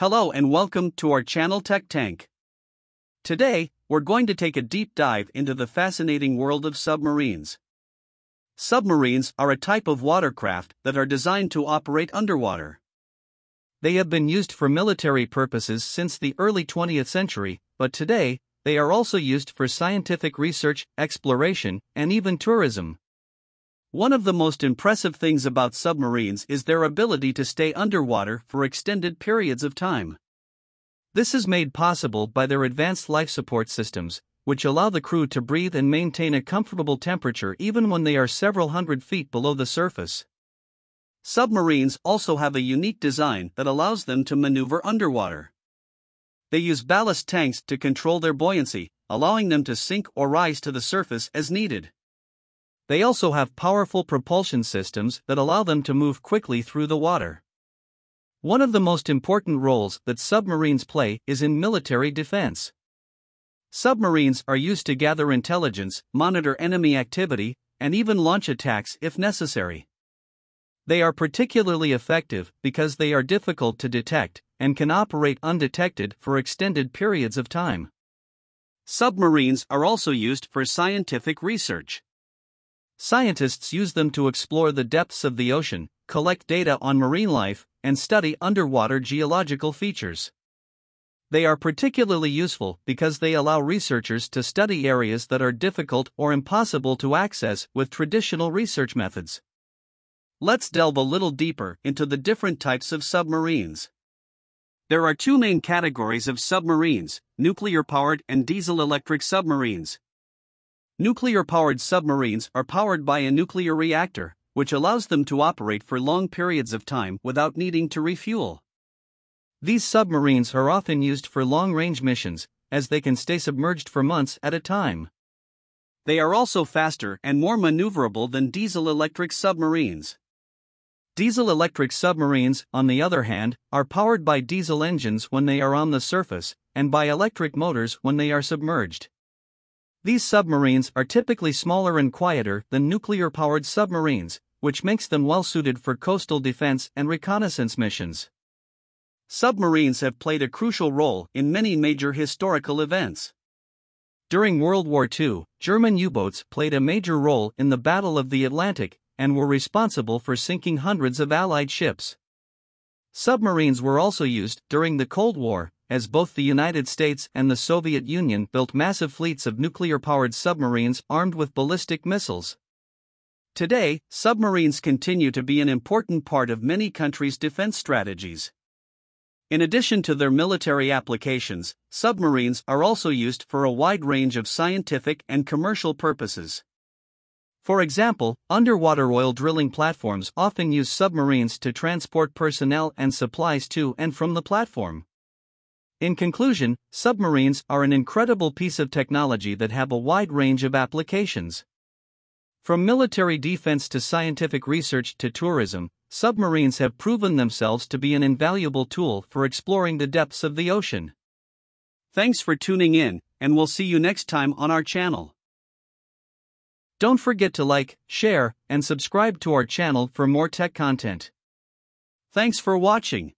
Hello and welcome to our channel Tech Tank. Today, we're going to take a deep dive into the fascinating world of submarines. Submarines are a type of watercraft that are designed to operate underwater. They have been used for military purposes since the early 20th century, but today, they are also used for scientific research, exploration, and even tourism. One of the most impressive things about submarines is their ability to stay underwater for extended periods of time. This is made possible by their advanced life support systems, which allow the crew to breathe and maintain a comfortable temperature even when they are several hundred feet below the surface. Submarines also have a unique design that allows them to maneuver underwater. They use ballast tanks to control their buoyancy, allowing them to sink or rise to the surface as needed. They also have powerful propulsion systems that allow them to move quickly through the water. One of the most important roles that submarines play is in military defense. Submarines are used to gather intelligence, monitor enemy activity, and even launch attacks if necessary. They are particularly effective because they are difficult to detect and can operate undetected for extended periods of time. Submarines are also used for scientific research. Scientists use them to explore the depths of the ocean, collect data on marine life, and study underwater geological features. They are particularly useful because they allow researchers to study areas that are difficult or impossible to access with traditional research methods. Let's delve a little deeper into the different types of submarines. There are two main categories of submarines: nuclear-powered and diesel-electric submarines. Nuclear-powered submarines are powered by a nuclear reactor, which allows them to operate for long periods of time without needing to refuel. These submarines are often used for long-range missions, as they can stay submerged for months at a time. They are also faster and more maneuverable than diesel-electric submarines. Diesel-electric submarines, on the other hand, are powered by diesel engines when they are on the surface, and by electric motors when they are submerged. These submarines are typically smaller and quieter than nuclear-powered submarines, which makes them well-suited for coastal defense and reconnaissance missions. Submarines have played a crucial role in many major historical events. During World War II, German U-boats played a major role in the Battle of the Atlantic and were responsible for sinking hundreds of Allied ships. Submarines were also used during the Cold War, as both the United States and the Soviet Union built massive fleets of nuclear-powered submarines armed with ballistic missiles. Today, submarines continue to be an important part of many countries' defense strategies. In addition to their military applications, submarines are also used for a wide range of scientific and commercial purposes. For example, underwater oil drilling platforms often use submarines to transport personnel and supplies to and from the platform. In conclusion, submarines are an incredible piece of technology that have a wide range of applications. From military defense to scientific research to tourism, submarines have proven themselves to be an invaluable tool for exploring the depths of the ocean. Thanks for tuning in, and we'll see you next time on our channel. Don't forget to like, share, and subscribe to our channel for more tech content. Thanks for watching.